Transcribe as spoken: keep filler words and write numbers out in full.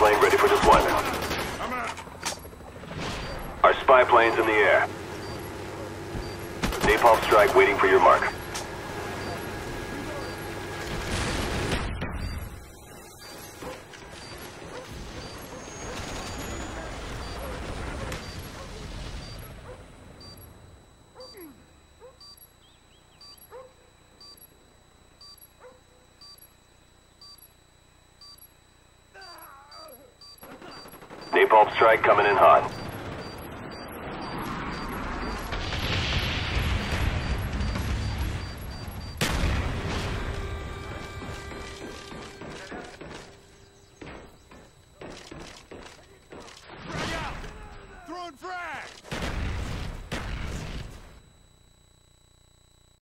plane ready for deployment. Our spy plane's in the air. Napalm strike waiting for your mark. Napalm strike coming in hot.